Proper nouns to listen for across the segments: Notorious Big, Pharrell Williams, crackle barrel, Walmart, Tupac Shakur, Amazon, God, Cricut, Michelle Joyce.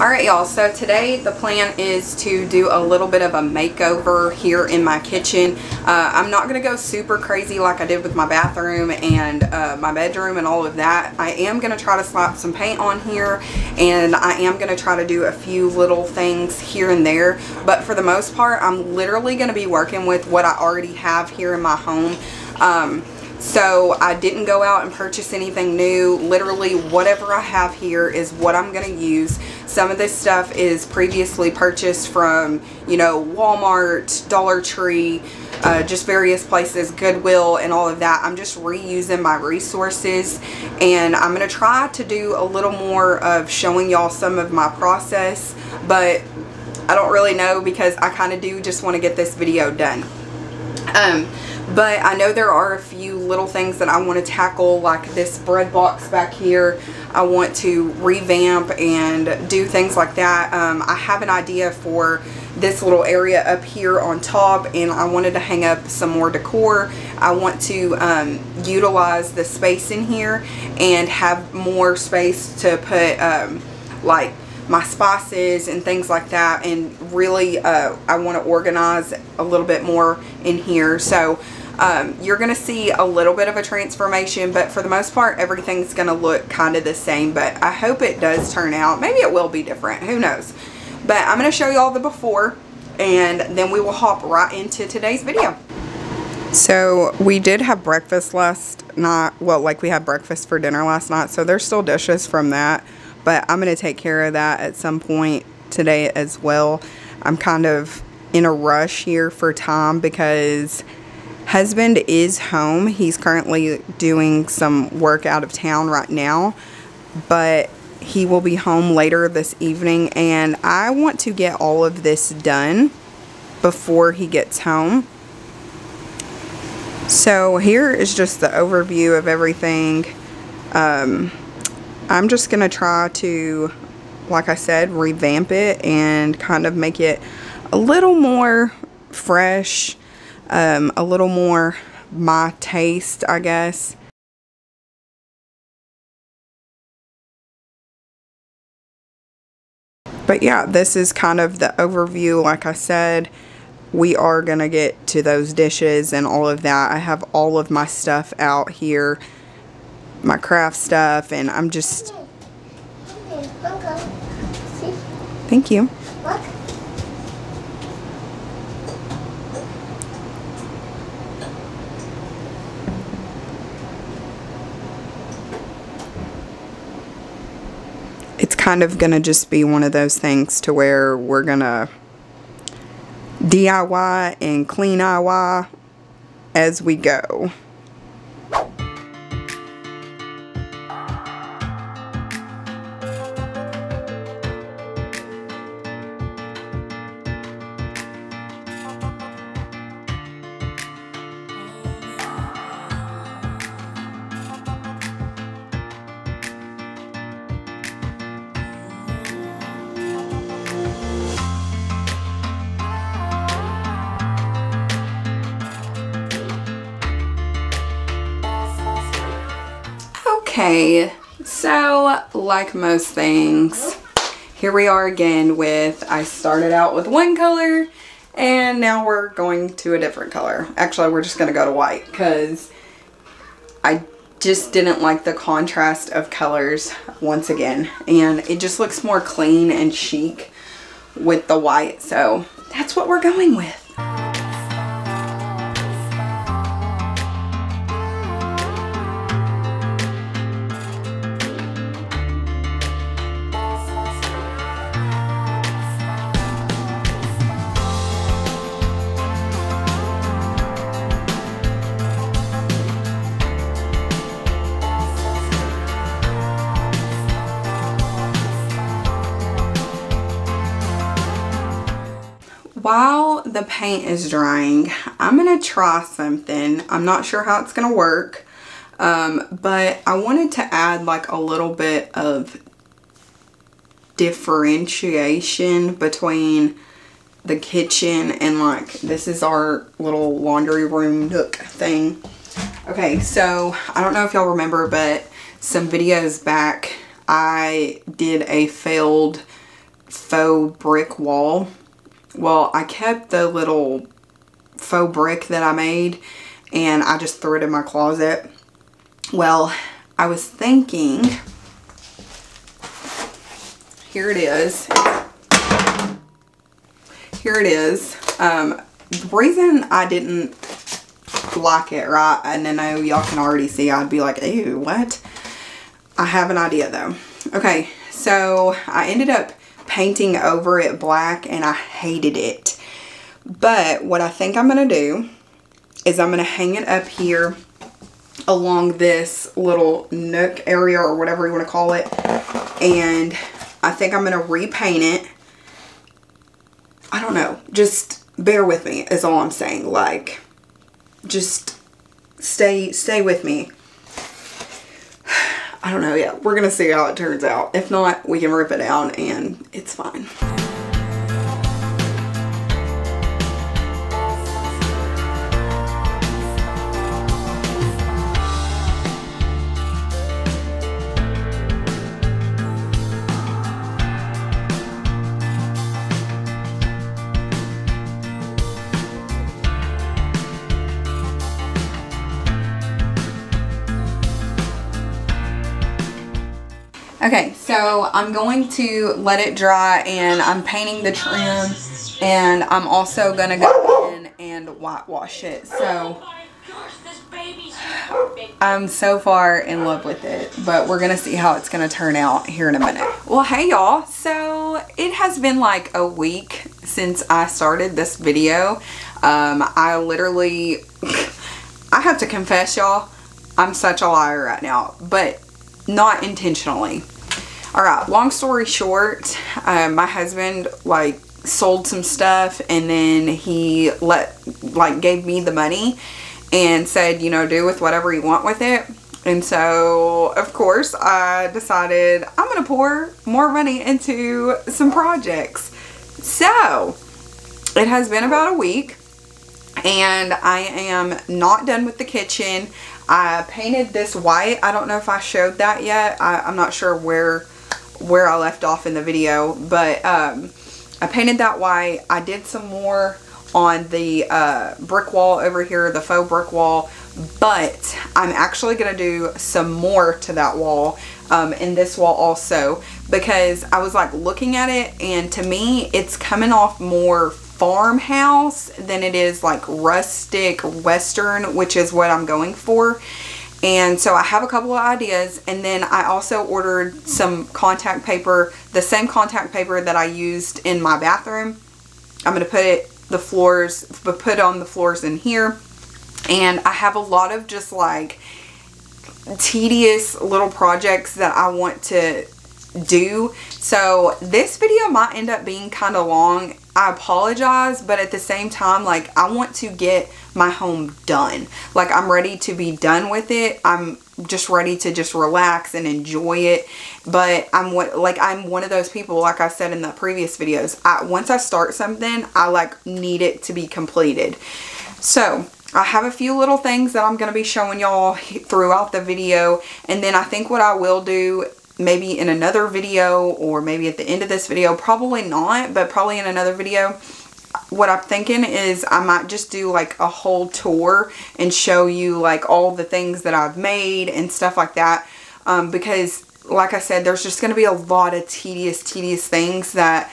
Alright y'all, so today the plan is to do a little bit of a makeover here in my kitchen. I'm not going to go super crazy like I did with my bathroom and my bedroom and all of that. I am going to try to slap some paint on here, and I am going to try to do a few little things here and there. But for the most part, I'm literally going to be working with what I already have here in my home. So I didn't go out and purchase anything new. Literally whatever I have here is what I'm going to use. Some of this stuff is previously purchased from, you know, Walmart, Dollar Tree, just various places, Goodwill and all of that. I'm just reusing my resources, and I'm going to try to do a little more of showing y'all some of my process, but I don't really know because I kind of do just want to get this video done. But I know there are a few little things that I want to tackle, like this bread box back here. I want to revamp and do things like that. I have an idea for this little area up here on top, and I wanted to hang up some more decor. I want to utilize the space in here and have more space to put like my spices and things like that, and really I want to organize a little bit more in here. So you're going to see a little bit of a transformation, but for the most part everything's going to look kind of the same, but I hope it does turn out. Maybe it will be different, who knows, but I'm going to show you all the before and then we will hop right into today's video. So we did have breakfast last night, well, like we had breakfast for dinner last night, so there's still dishes from that, but I'm going to take care of that at some point today as well. I'm kind of in a rush here for time because husband is home. He's currently doing some work out of town right now, but he will be home later this evening, and I want to get all of this done before he gets home. So here is just the overview of everything. I'm just going to try to, like I said, revamp it and kind of make it a little more fresh, a little more my taste, I guess. But yeah, this is kind of the overview. Like I said, we are going to get to those dishes and all of that. I have all of my stuff out here, my craft stuff, and I'm just thank you. It's kind of gonna just be one of those things to where we're gonna DIY and clean DIY as we go. Okay, so like most things, here we are again with, I started out with one color and now we're going to a different color. Actually, we're just going to go to white because I just didn't like the contrast of colors once again, and it just looks more clean and chic with the white, so that's what we're going with. While the paint is drying, I'm going to try something. I'm not sure how it's going to work, but I wanted to add like a little bit of differentiation between the kitchen and like, this is our little laundry room nook thing. Okay, so I don't know if y'all remember, but some videos back I did a failed faux brick wall. Well, I kept the little faux brick that I made and I just threw it in my closet. Well, I was thinking, here it is. Here it is. The reason I didn't like it, right, and I know y'all can already see I'd be like, ew, what? I have an idea though. Okay, so I ended up painting over it black and I hated it. But what I think I'm going to do is I'm going to hang it up here along this little nook area or whatever you want to call it. And I think I'm going to repaint it. I don't know. Just bear with me is all I'm saying. Like, just stay with me. I don't know yet. We're going to see how it turns out. If not, we can rip it down and it's fine. Okay, so I'm going to let it dry and I'm painting the trim and I'm also going to go in and whitewash it. So I'm so far in love with it, but we're going to see how it's going to turn out here in a minute. Well, hey y'all. So it has been like a week since I started this video. I literally, I have to confess y'all, I'm such a liar right now, but not intentionally. All right, long story short, my husband like sold some stuff and then he gave me the money and said, you know, do with whatever you want with it. And so of course I decided I'm gonna pour more money into some projects. So it has been about a week and I am not done with the kitchen. I painted this white. I don't know if I showed that yet. I'm not sure where I left off in the video, but I painted that white. I did some more on the brick wall over here, the faux brick wall, but I'm actually going to do some more to that wall and this wall also, because I was like looking at it and to me it's coming off more farmhouse than it is like rustic western, which is what I'm going for. And so I have a couple of ideas, and then I also ordered some contact paper, the same contact paper that I used in my bathroom. I'm going to put on the floors in here. And I have a lot of just like tedious little projects that I want to do. So this video might end up being kind of long. I apologize, but at the same time, like, I want to get my home done. Like, I'm ready to be done with it. I'm just ready to just relax and enjoy it. But I'm one of those people, like I said in the previous videos, once I start something, I like need it to be completed. So I have a few little things that I'm going to be showing y'all throughout the video. And then I think what I will do, maybe in another video or maybe at the end of this video, probably not, but probably in another video, what I'm thinking is I might just do like a whole tour and show you like all the things that I've made and stuff like that, because like I said, there's just going to be a lot of tedious things that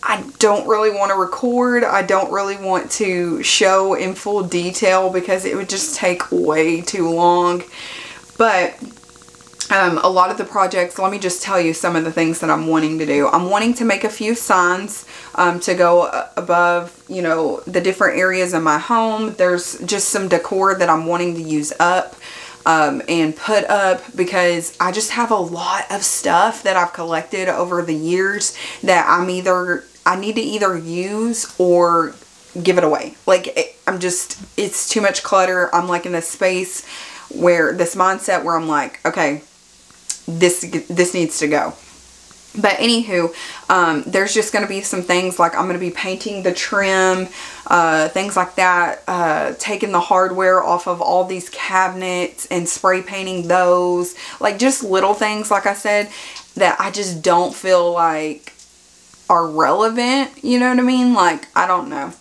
I don't really want to record. I don't really want to show in full detail because it would just take way too long. But a lot of the projects, let me just tell you some of the things that I'm wanting to do. I'm wanting to make a few signs to go above, you know, the different areas of my home. There's just some decor that I'm wanting to use up and put up, because I just have a lot of stuff that I've collected over the years that I need to either use or give it away. Like, it's too much clutter. I'm like in a space where this mindset where I'm like, okay, this needs to go. But anywho, there's just going to be some things like I'm going to be painting the trim, things like that, taking the hardware off of all these cabinets and spray painting those, like just little things, like I said, that I just don't feel like are relevant, you know what I mean? Like, I don't know.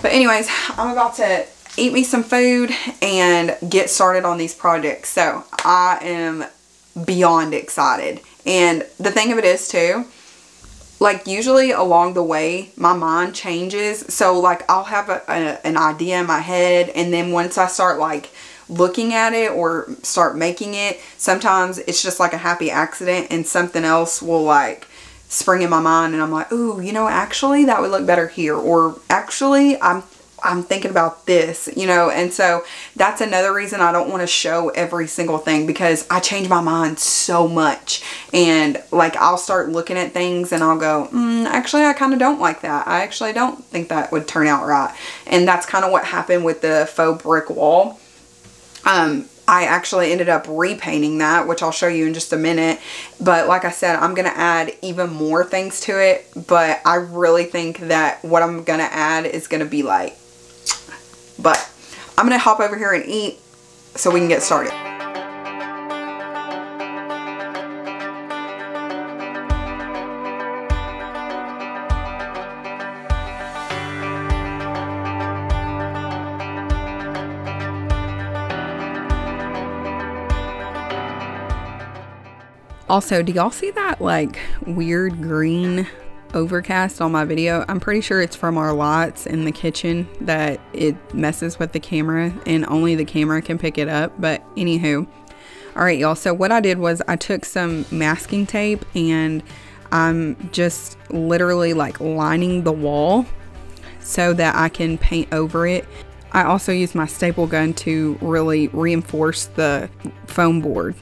But anyways, I'm about to eat me some food and get started on these projects. So I am beyond excited. And the thing of it is too, like usually along the way, my mind changes. So like I'll have an idea in my head, and then once I start like looking at it or start making it, sometimes it's just like a happy accident and something else will like spring in my mind, and I'm like, ooh, you know, actually that would look better here, or actually I'm thinking about this, you know. And so that's another reason I don't want to show every single thing, because I change my mind so much. And like I'll start looking at things and I'll go, actually I kind of don't like that. I actually don't think that would turn out right. And that's kind of what happened with the faux brick wall. I actually ended up repainting that, which I'll show you in just a minute. But like I said, I'm going to add even more things to it. But I really think that what I'm going to add is going to be like, but I'm going to hop over here and eat so we can get started. Also, do y'all see that like weird green overcast on my video? I'm pretty sure it's from our lights in the kitchen that it messes with the camera, and only the camera can pick it up. But anywho, all right y'all, so what I did was I took some masking tape and I'm just literally like lining the wall so that I can paint over it. I also used my staple gun to really reinforce the foam board.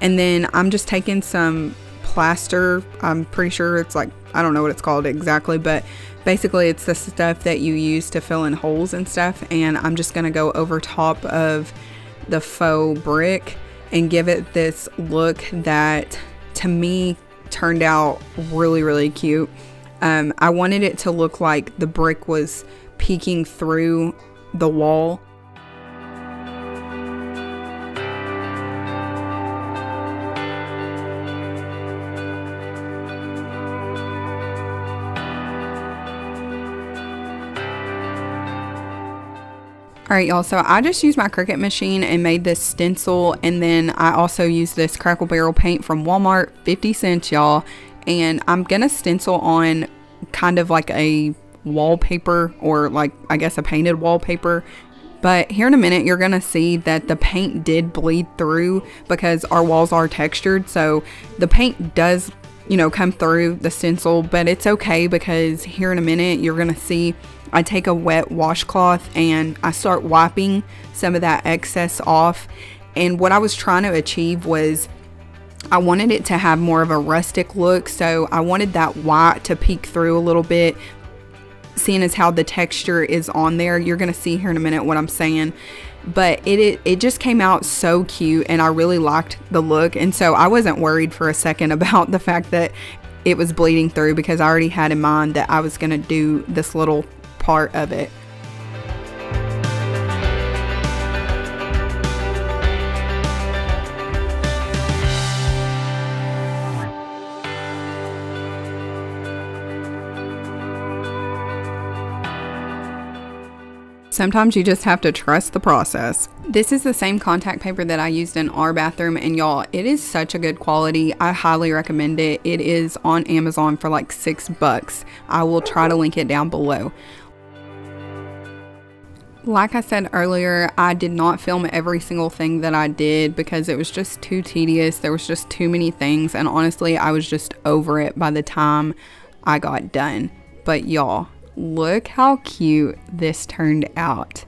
And then I'm just taking some plaster. I'm pretty sure it's like, I don't know what it's called exactly, but basically it's the stuff that you use to fill in holes and stuff. And I'm just going to go over top of the faux brick and give it this look that to me turned out really, really cute. I wanted it to look like the brick was peeking through the wall. Alright y'all, so I just used my Cricut machine and made this stencil, and then I also used this Crackle Barrel paint from Walmart, 50 cents y'all, and I'm gonna stencil on kind of like a wallpaper, or like I guess a painted wallpaper. But here in a minute you're gonna see that the paint did bleed through because our walls are textured, so the paint does, you know, come through the stencil, but it's okay because here in a minute you're gonna see I take a wet washcloth and I start wiping some of that excess off. And what I was trying to achieve was I wanted it to have more of a rustic look, so I wanted that white to peek through a little bit. Seeing as how the texture is on there, you're gonna see here in a minute what I'm saying, but it just came out so cute and I really liked the look. And so I wasn't worried for a second about the fact that it was bleeding through, because I already had in mind that I was gonna do this little part of it. Sometimes you just have to trust the process. This is the same contact paper that I used in our bathroom, and y'all, it is such a good quality. I highly recommend it. It is on Amazon for like $6. I will try to link it down below. Like I said earlier, I did not film every single thing that I did because it was just too tedious. There was just too many things, and honestly, I was just over it by the time I got done. But y'all, look how cute this turned out.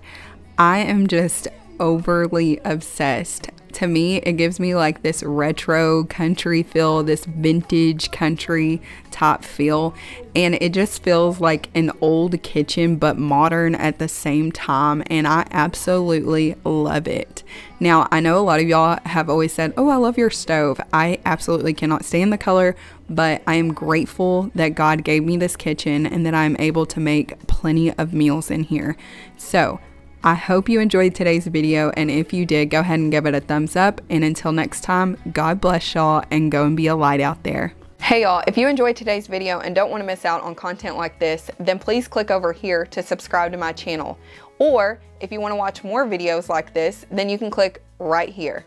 I am just overly obsessed. To me, it gives me like this retro country feel, this vintage country type feel, and it just feels like an old kitchen but modern at the same time, and I absolutely love it. Now, I know a lot of y'all have always said, oh, I love your stove. I absolutely cannot stand the color but I am grateful that God gave me this kitchen and that I'm able to make plenty of meals in here. So I hope you enjoyed today's video, and if you did, go ahead and give it a thumbs up, and until next time, God bless y'all, and go and be a light out there. Hey y'all, if you enjoyed today's video and don't want to miss out on content like this, then please click over here to subscribe to my channel. Or if you want to watch more videos like this, then you can click right here.